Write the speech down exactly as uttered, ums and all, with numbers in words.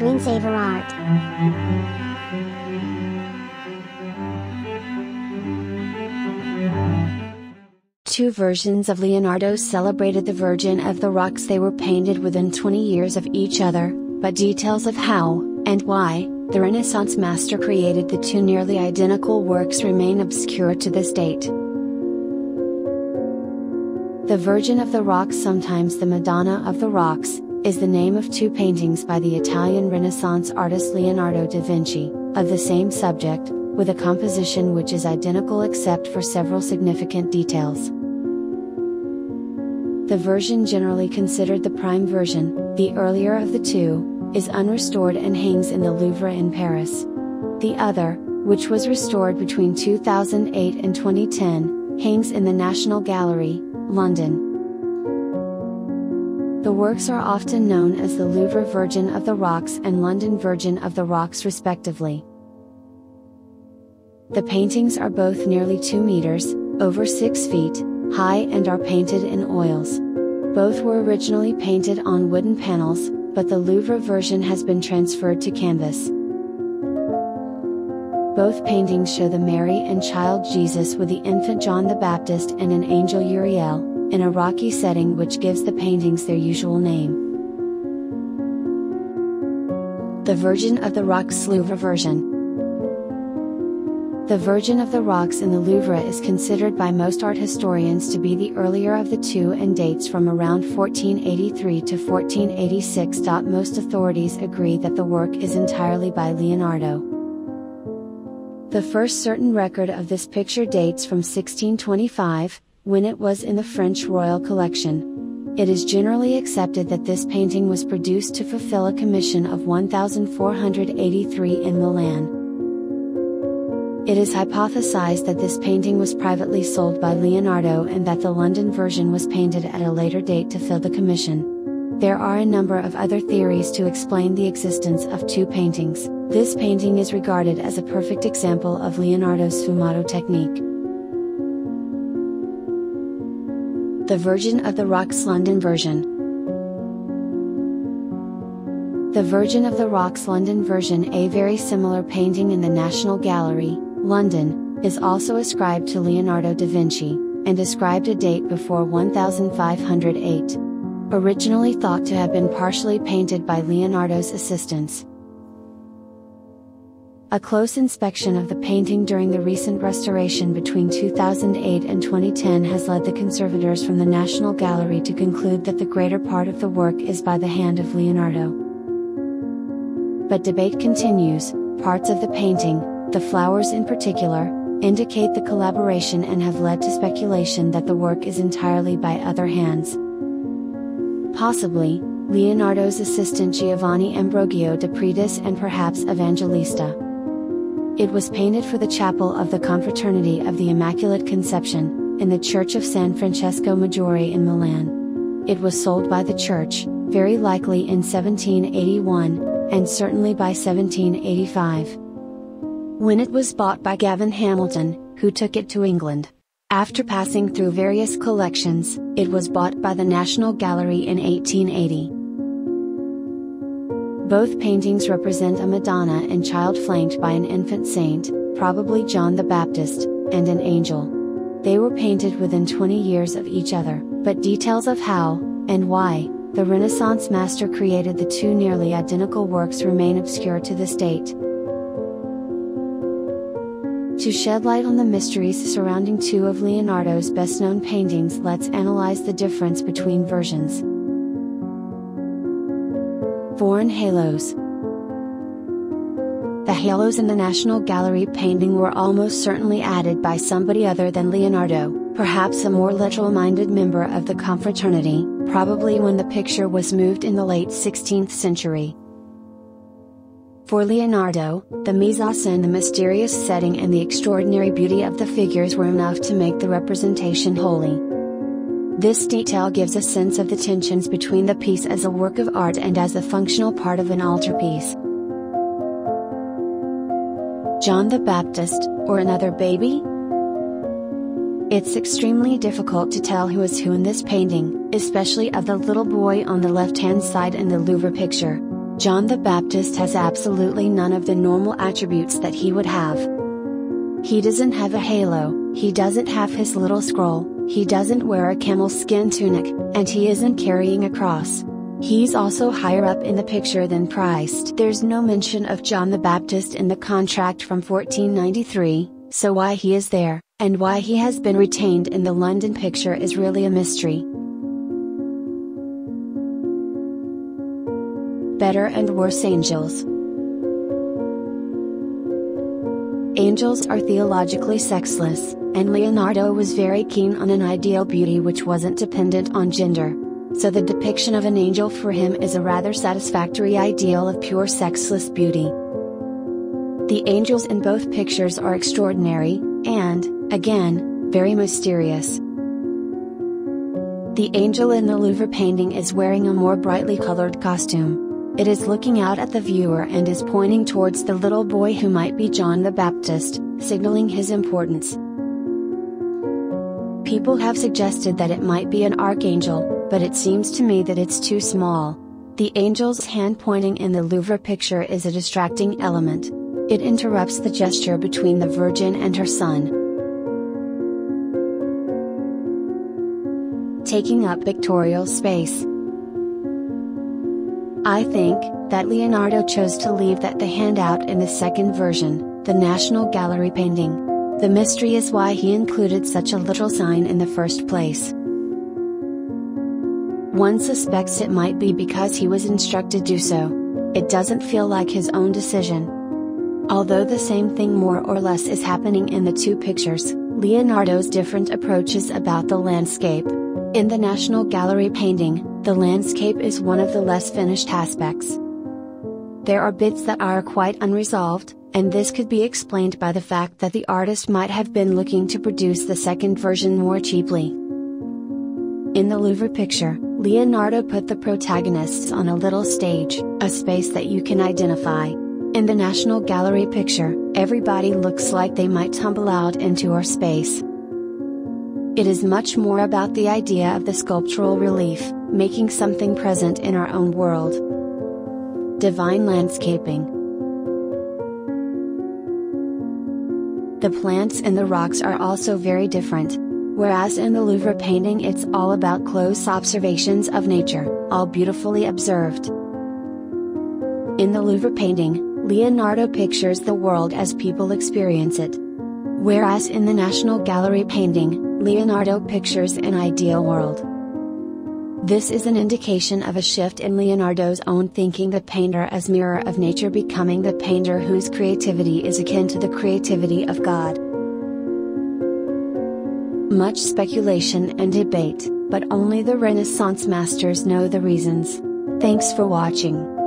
screensaver art. Two versions of Leonardo celebrated the Virgin of the Rocks. They were painted within twenty years of each other, but details of how, and why, the Renaissance master created the two nearly identical works remain obscure to this date. The Virgin of the Rocks, sometimes the Madonna of the Rocks, is the name of two paintings by the Italian Renaissance artist Leonardo da Vinci, of the same subject, with a composition which is identical except for several significant details. The version generally considered the prime version, the earlier of the two, is unrestored and hangs in the Louvre in Paris. The other, which was restored between two thousand eight and twenty ten, hangs in the National Gallery, London. The works are often known as the Louvre Virgin of the Rocks and London Virgin of the Rocks respectively. The paintings are both nearly two meters, over six feet, high and are painted in oils. Both were originally painted on wooden panels, but the Louvre version has been transferred to canvas. Both paintings show the Mary and Child Jesus with the infant John the Baptist and an angel Uriel, in a rocky setting which gives the paintings their usual name. The Virgin of the Rocks Louvre version. The Virgin of the Rocks in the Louvre is considered by most art historians to be the earlier of the two and dates from around fourteen eighty-three to fourteen eighty-six. Most authorities agree that the work is entirely by Leonardo. The first certain record of this picture dates from sixteen twenty-five, when it was in the French royal collection. It is generally accepted that this painting was produced to fulfill a commission of one thousand four hundred eighty-three in Milan. It is hypothesized that this painting was privately sold by Leonardo and that the London version was painted at a later date to fill the commission. There are a number of other theories to explain the existence of two paintings. This painting is regarded as a perfect example of Leonardo's sfumato technique. The Virgin of the Rocks London version. The Virgin of the Rocks London version, a very similar painting in the National Gallery, London, is also ascribed to Leonardo da Vinci, and ascribed a date before one thousand five hundred eight. Originally thought to have been partially painted by Leonardo's assistants. A close inspection of the painting during the recent restoration between two thousand eight and twenty ten has led the conservators from the National Gallery to conclude that the greater part of the work is by the hand of Leonardo. But debate continues. Parts of the painting, the flowers in particular, indicate the collaboration and have led to speculation that the work is entirely by other hands. Possibly, Leonardo's assistant Giovanni Ambrogio de Predis and perhaps Evangelista. It was painted for the chapel of the Confraternity of the Immaculate Conception, in the Church of San Francesco Maggiore in Milan. It was sold by the church, very likely in seventeen eighty-one, and certainly by seventeen eighty-five. When it was bought by Gavin Hamilton, who took it to England. After passing through various collections, it was bought by the National Gallery in eighteen eighty. Both paintings represent a Madonna and Child flanked by an infant saint, probably John the Baptist, and an angel. They were painted within twenty years of each other, but details of how, and why, the Renaissance master created the two nearly identical works remain obscure to this date. To shed light on the mysteries surrounding two of Leonardo's best-known paintings, let's analyze the difference between versions. Foreign halos. The halos in the National Gallery painting were almost certainly added by somebody other than Leonardo, perhaps a more literal-minded member of the Confraternity, probably when the picture was moved in the late sixteenth century. For Leonardo, the mise-en-scène, the mysterious setting and the extraordinary beauty of the figures were enough to make the representation holy. This detail gives a sense of the tensions between the piece as a work of art and as a functional part of an altarpiece. John the Baptist, or another baby? It's extremely difficult to tell who is who in this painting, especially of the little boy on the left-hand side in the Louvre picture. John the Baptist has absolutely none of the normal attributes that he would have. He doesn't have a halo, he doesn't have his little scroll, he doesn't wear a camel skin tunic, and he isn't carrying a cross. He's also higher up in the picture than Christ. There's no mention of John the Baptist in the contract from fourteen ninety-three, so why he is there, and why he has been retained in the London picture is really a mystery. Better and worse angels. Angels are theologically sexless, and Leonardo was very keen on an ideal beauty which wasn't dependent on gender. So the depiction of an angel for him is a rather satisfactory ideal of pure sexless beauty. The angels in both pictures are extraordinary, and, again, very mysterious. The angel in the Louvre painting is wearing a more brightly colored costume. It is looking out at the viewer and is pointing towards the little boy who might be John the Baptist, signaling his importance. People have suggested that it might be an archangel, but it seems to me that it's too small. The angel's hand pointing in the Louvre picture is a distracting element. It interrupts the gesture between the Virgin and her son. Taking up pictorial space. I think that Leonardo chose to leave that the handout in the second version, the National Gallery painting. The mystery is why he included such a little sign in the first place. One suspects it might be because he was instructed to do so. It doesn't feel like his own decision. Although the same thing more or less is happening in the two pictures, Leonardo's different approaches about the landscape. In the National Gallery painting, the landscape is one of the less finished aspects. There are bits that are quite unresolved, and this could be explained by the fact that the artist might have been looking to produce the second version more cheaply. In the Louvre picture, Leonardo put the protagonists on a little stage, a space that you can identify. In the National Gallery picture, everybody looks like they might tumble out into our space. It is much more about the idea of the sculptural relief, making something present in our own world. Divine landscaping. The plants and the rocks are also very different. Whereas in the Louvre painting it's all about close observations of nature, all beautifully observed. In the Louvre painting, Leonardo pictures the world as people experience it. Whereas in the National Gallery painting, Leonardo pictures an ideal world. This is an indication of a shift in Leonardo's own thinking, the painter as mirror of nature becoming the painter whose creativity is akin to the creativity of God. Much speculation and debate, but only the Renaissance masters know the reasons. Thanks for watching.